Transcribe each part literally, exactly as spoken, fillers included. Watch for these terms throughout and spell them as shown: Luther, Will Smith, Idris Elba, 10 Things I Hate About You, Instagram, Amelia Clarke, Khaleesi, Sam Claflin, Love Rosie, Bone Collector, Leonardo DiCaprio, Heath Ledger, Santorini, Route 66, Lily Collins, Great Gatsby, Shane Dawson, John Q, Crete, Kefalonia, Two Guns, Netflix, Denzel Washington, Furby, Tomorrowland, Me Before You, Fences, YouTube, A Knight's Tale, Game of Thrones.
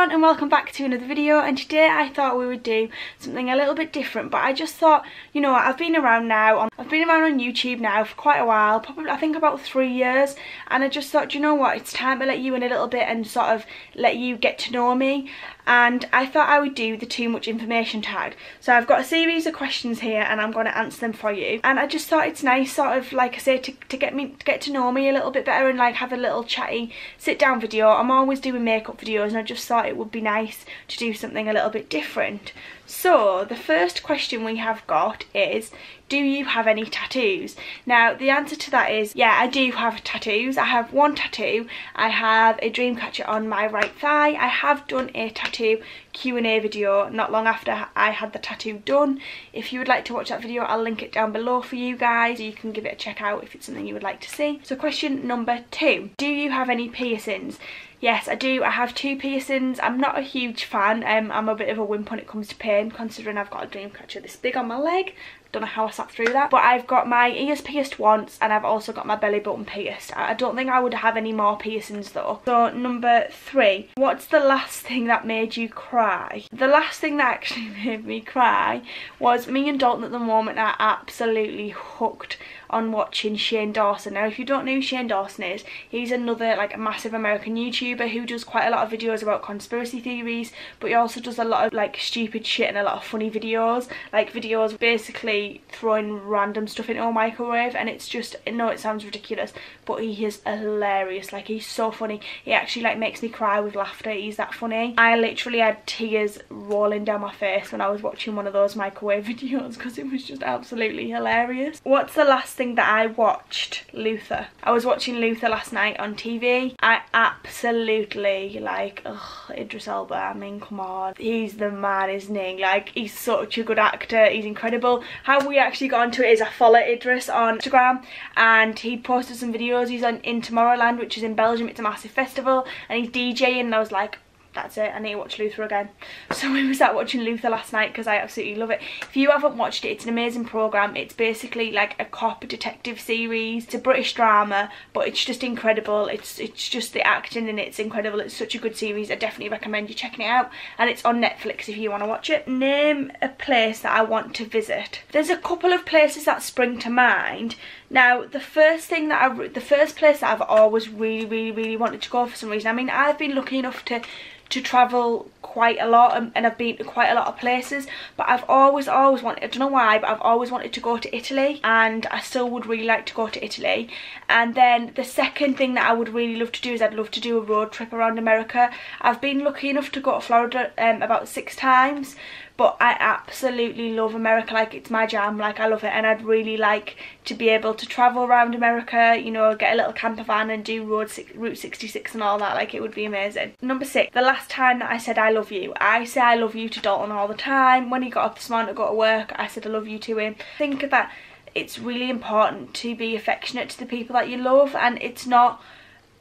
everyone and welcome back to another video, and today I thought we would do something a little bit different. But I just thought, you know what, I've been around now on, I've been around on YouTube now for quite a while, probably I think about three years, and I just thought, you know what, it's time to let you in a little bit and sort of let you get to know me. And I thought I would do the too much information tag. So I've got a series of questions here and I'm going to answer them for you, and I just thought it's nice, sort of like I say, to, to get me to get to know me a little bit better and like have a little chatty sit down video. I'm always doing makeup videos and I just thought it would be nice to do something a little bit different. So the first question we have got is, do you have any tattoos? Now the answer to that is yeah, I do have tattoos. I have one tattoo. I have a dream catcher on my right thigh. I have done a tattoo Q and A video not long after I had the tattoo done. If you would like to watch that video, I'll link it down below for you guys. You can give it a check out if it's something you would like to see. So question number two, do you have any piercings? Yes, I do. I have two piercings. I'm not a huge fan. Um, I'm a bit of a wimp when it comes to pain, considering I've got a dream catcher this big on my leg. Don't know how I sat through that. But I've got my ears pierced once and I've also got my belly button pierced. I don't think I would have any more piercings though. So number three, what's the last thing that made you cry? The last thing that actually made me cry was me and Dalton at the moment are absolutely hooked on watching Shane Dawson. Now if you don't know who Shane Dawson is, he's another like massive American YouTuber who does quite a lot of videos about conspiracy theories, but he also does a lot of like stupid shit and a lot of funny videos, like videos basically throwing random stuff into a microwave. And it's just, no, it sounds ridiculous, but he is hilarious. Like he's so funny, he actually like makes me cry with laughter. He's that funny. I literally had tears rolling down my face when I was watching one of those microwave videos because it was just absolutely hilarious. What's the last thing thing that I watched? Luther. I was watching Luther last night on T V. I absolutely like, ugh, Idris Elba. I mean, come on, he's the man, isn't he? Like he's such a good actor, he's incredible. How we actually got into it is I follow Idris on Instagram and he posted some videos. He's on in Tomorrowland, which is in Belgium. It's a massive festival and he's DJing, and I was like, that's it, I need to watch Luther again. So we was out watching Luther last night because I absolutely love it. If you haven't watched it, it's an amazing programme. It's basically like a cop detective series. It's a British drama, but it's just incredible. It's it's just the acting and it's incredible. It's such a good series. I definitely recommend you checking it out. And it's on Netflix if you want to watch it. Name a place that I want to visit. There's a couple of places that spring to mind. Now the first thing that I, the first place that I've always really, really, really wanted to go for some reason. I mean, I've been lucky enough to to travel quite a lot and, and I've been to quite a lot of places, but I've always always wanted, I don't know why, but I've always wanted to go to Italy, and I still would really like to go to Italy. And then the second thing that I would really love to do is I'd love to do a road trip around America. I've been lucky enough to go to Florida um, about six times, but I absolutely love America. Like it's my jam, like I love it, and I'd really like to be able to travel around America, you know, get a little camper van and do road Route sixty-six and all that. Like it would be amazing. Number six, the last time that I said I love you. I say I love you to Dalton all the time. When he got up this morning to go to work, I said I love you to him. Think that it's really important to be affectionate to the people that you love, and it's not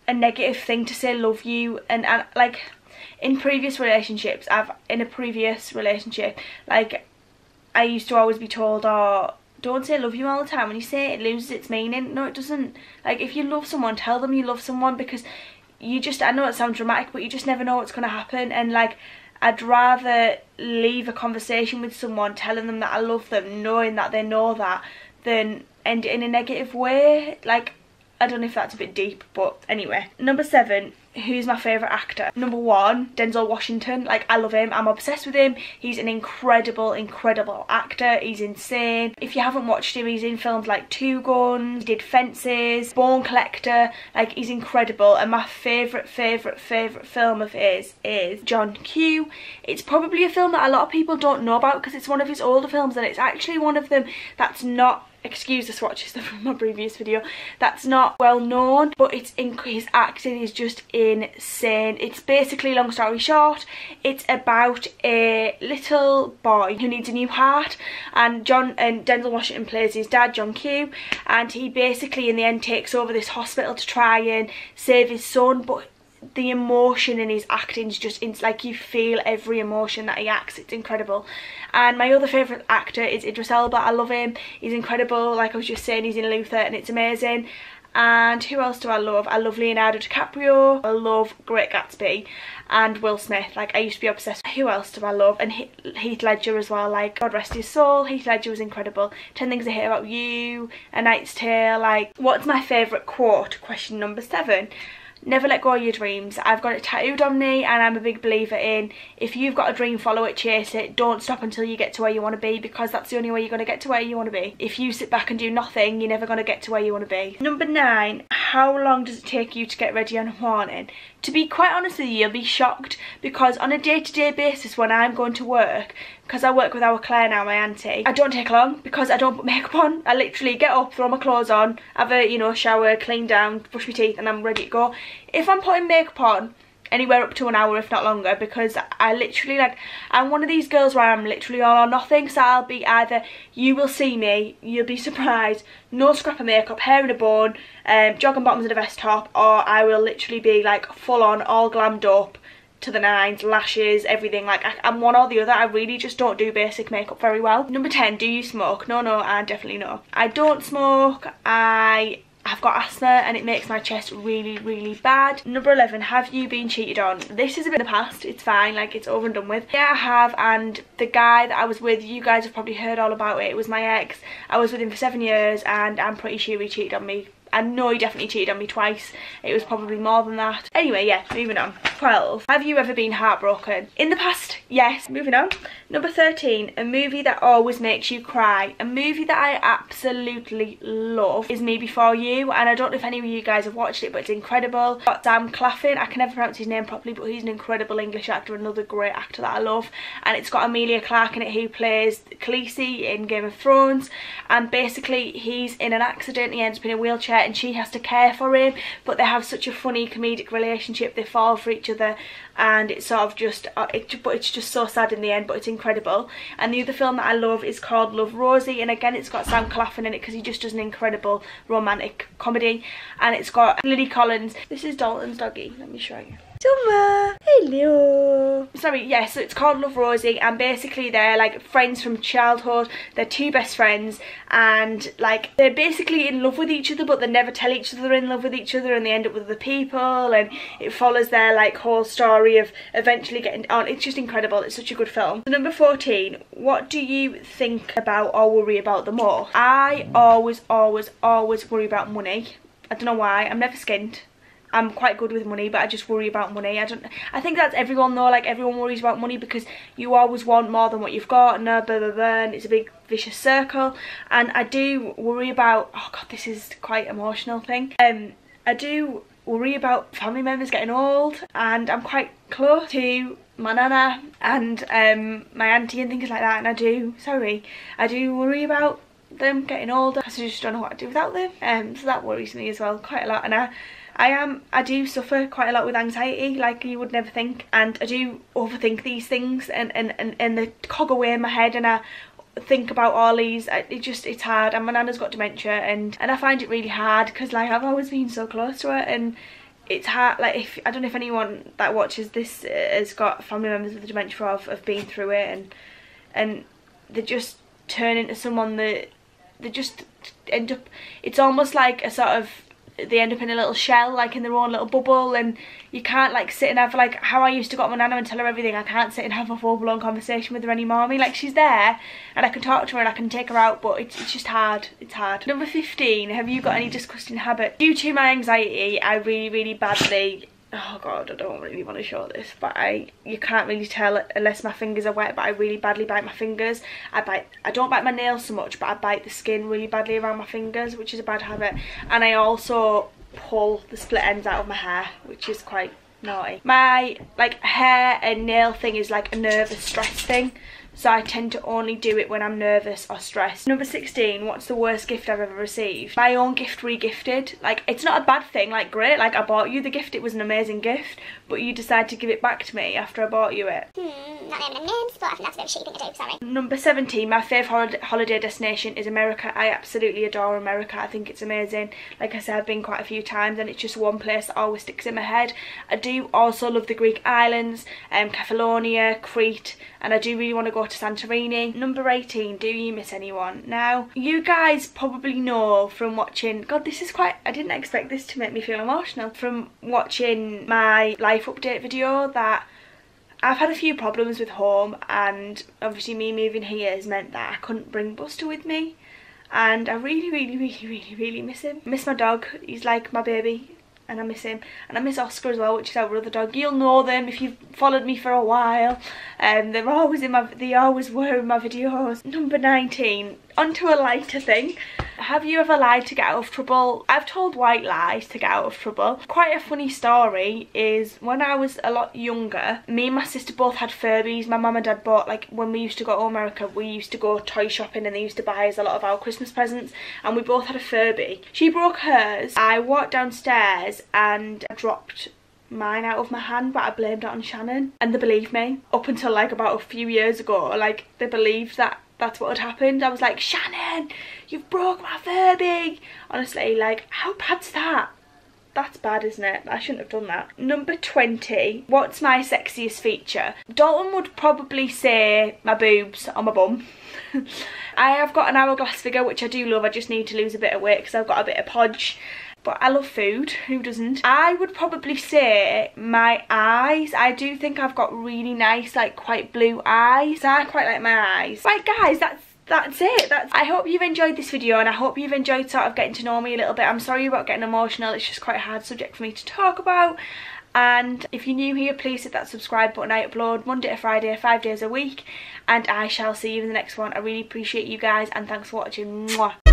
a negative thing to say love you. And, and like, in previous relationships, I've in a previous relationship, like I used to always be told, oh, don't say love you all the time. When you say it, it loses its meaning. No, it doesn't. Like if you love someone, tell them you love someone, because you just, I know it sounds dramatic, but you just never know what's going to happen. And like, I'd rather leave a conversation with someone telling them that I love them, knowing that they know that, than end it in a negative way. Like, I don't know if that's a bit deep, but anyway. Number seven, who's my favourite actor? Number one, Denzel Washington. Like, I love him. I'm obsessed with him. He's an incredible, incredible actor. He's insane. If you haven't watched him, he's in films like Two Guns, he did Fences, Bone Collector. Like, he's incredible. And my favourite, favourite, favourite film of his is John Q. It's probably a film that a lot of people don't know about because it's one of his older films, and it's actually one of them that's not, excuse the swatches from my previous video, that's not well known, but it's in, his acting is just insane. It's basically, long story short, it's about a little boy who needs a new heart, and John and Denzel Washington plays his dad, John Q, and he basically in the end takes over this hospital to try and save his son. But the emotion in his acting is just, it's like you feel every emotion that he acts. It's incredible. And my other favourite actor is Idris Elba. I love him. He's incredible. Like I was just saying, he's in Luther and it's amazing. And who else do I love? I love Leonardo DiCaprio, I love Great Gatsby, and Will Smith. Like, I used to be obsessed with. Who else do I love? And Heath Ledger as well, like, God rest his soul, Heath Ledger was incredible. ten things I hate about you, A Knight's Tale. Like, what's my favourite quote? Question number seven. Never let go of your dreams. I've got it tattooed on me, and I'm a big believer in, if you've got a dream, follow it, chase it. Don't stop until you get to where you want to be, because that's the only way you're going to get to where you want to be. If you sit back and do nothing, you're never going to get to where you want to be. Number nine, how long does it take you to get ready on a morning? To be quite honest with you, you'll be shocked, because on a day-to-day basis when I'm going to work, because I work with our Claire now, my auntie, I don't take long because I don't put makeup on. I literally get up, throw my clothes on, have a, you know, shower, clean down, brush my teeth, and I'm ready to go. If I'm putting makeup on, anywhere up to an hour if not longer, because I literally, like, I'm one of these girls where I'm literally all or nothing. So I'll be either, you will see me, you'll be surprised, no scrap of makeup, hair in a bun, um, jogging bottoms and a vest top, or I will literally be like full on, all glammed up to the nines, lashes, everything. Like, I, I'm one or the other. I really just don't do basic makeup very well. Number ten, do you smoke? No, no, I definitely no. I don't smoke. I... I've got asthma and it makes my chest really, really bad. Number eleven, have you been cheated on? This is a bit in the past, it's fine, like, it's over and done with. Yeah, I have, and the guy that I was with, you guys have probably heard all about it, it was my ex. I was with him for seven years and I'm pretty sure he cheated on me. I know he definitely cheated on me twice. It was probably more than that. Anyway, yeah, moving on. twelve. Have you ever been heartbroken? In the past, yes. Moving on. Number thirteen. A movie that always makes you cry. A movie that I absolutely love is Me Before You. And I don't know if any of you guys have watched it, but it's incredible. It's got Sam Claflin. I can never pronounce his name properly, but he's an incredible English actor. Another great actor that I love. And it's got Amelia Clarke in it, who plays Khaleesi in Game of Thrones. And basically, he's in an accident. He ends up in a wheelchair, and she has to care for him, but they have such a funny comedic relationship. They fall for each other, and it's sort of just uh, it, but it's just so sad in the end, but it's incredible. And the other film that I love is called Love Rosie, and again it's got Sam Claflin in it, because he just does an incredible romantic comedy. And it's got Lily Collins. This is Dalton's doggy, let me show you. Summer, hello. Sorry, yeah, so it's called Love Rosie, and basically they're like friends from childhood. They're two best friends, and like they're basically in love with each other, but they never tell each other they're in love with each other, and they end up with other people, and it follows their like whole story of eventually getting on. It's just incredible. It's such a good film. So number fourteen, what do you think about or worry about the most? I always, always, always worry about money. I don't know why. I'm never skint. I'm quite good with money, but I just worry about money. I don't. I think that's everyone though. Like, everyone worries about money because you always want more than what you've got, and blah blah blah. And it's a big vicious circle. And I do worry about. Oh god, this is quite an emotional thing. Um, I do worry about family members getting old, and I'm quite close to my nana and um my auntie and things like that. And I do. Sorry, I do worry about them getting older. I just don't know what to do without them. Um, so that worries me as well quite a lot. And I. I am, I do suffer quite a lot with anxiety, like you would never think, and I do overthink these things, and, and, and, and they cog away in my head, and I think about all these, I, it just, it's hard, and my nana's got dementia, and, and I find it really hard, because like, I've always been so close to her, and it's hard, like, if, I don't know if anyone that watches this has got family members with dementia, or have been through it, and, and they just turn into someone that, they just end up, it's almost like a sort of, they end up in a little shell, like in their own little bubble, and you can't like sit and have like how I used to go to my nana and tell her everything. I can't sit and have a full-blown conversation with her anymore. I mean, like, she's there and I can talk to her and I can take her out, but it's, it's just hard. It's hard. Number fifteen, have you got any disgusting habits? Due to my anxiety, I really really badly, oh god, I don't really want to show this, but I, you can't really tell unless my fingers are wet, but I really badly bite my fingers. I bite, I don't bite my nails so much, but I bite the skin really badly around my fingers, which is a bad habit. And I also pull the split ends out of my hair, which is quite naughty. My like hair and nail thing is like a nervous stress thing, so I tend to only do it when I'm nervous or stressed. Number sixteen, what's the worst gift I've ever received? My own gift re-gifted. Like, it's not a bad thing, like, great, like, I bought you the gift, it was an amazing gift, but you decide to give it back to me after I bought you it. Hmm, not naming names, but I think that's a bit of a shitty thing to do, sorry. Number seventeen, my favourite holiday destination is America. I absolutely adore America. I think it's amazing. Like I said, I've been quite a few times, and it's just one place that always sticks in my head. I do also love the Greek islands, um, Kefalonia, Crete, and I do really want to go to Santorini. Number eighteen, Do You Miss Anyone? Now, you guys probably know from watching... God, this is quite... I didn't expect this to make me feel emotional. From watching my life update video that... I've had a few problems with home, and obviously me moving here has meant that I couldn't bring Buster with me, and I really really really really really miss him. I miss my dog, he's like my baby, and I miss him, and I miss Oscar as well, which is our other dog. You'll know them if you've followed me for a while, and um, they're always in my they always were in my videos. Number nineteen, onto a lighter thing. Have you ever lied to get out of trouble? I've told white lies to get out of trouble. Quite a funny story is when I was a lot younger, me and my sister both had Furbies. My mum and dad bought, like, when we used to go to America, we used to go toy shopping and they used to buy us a lot of our Christmas presents, and we both had a Furby. She broke hers. I walked downstairs and dropped mine out of my hand, but I blamed it on Shannon. And they believed me. Up until like about a few years ago, like, they believed that that's what had happened. I was like, Shannon, you've broke my Furby. Honestly, like, how bad's that? That's bad, isn't it? I shouldn't have done that. Number twenty, what's my sexiest feature? Dalton would probably say my boobs on my bum. I have got an hourglass figure, which I do love. I just need to lose a bit of weight because I've got a bit of podge. But I love food, who doesn't? I would probably say my eyes. I do think I've got really nice, like, quite blue eyes. I quite like my eyes. Right guys, that's that's it. That's I hope you've enjoyed this video, and I hope you've enjoyed sort of getting to know me a little bit. I'm sorry about getting emotional, it's just quite a hard subject for me to talk about. And if you're new here, please hit that subscribe button. I upload Monday to Friday, five days a week, and I shall see you in the next one. I really appreciate you guys, and thanks for watching. Mwah.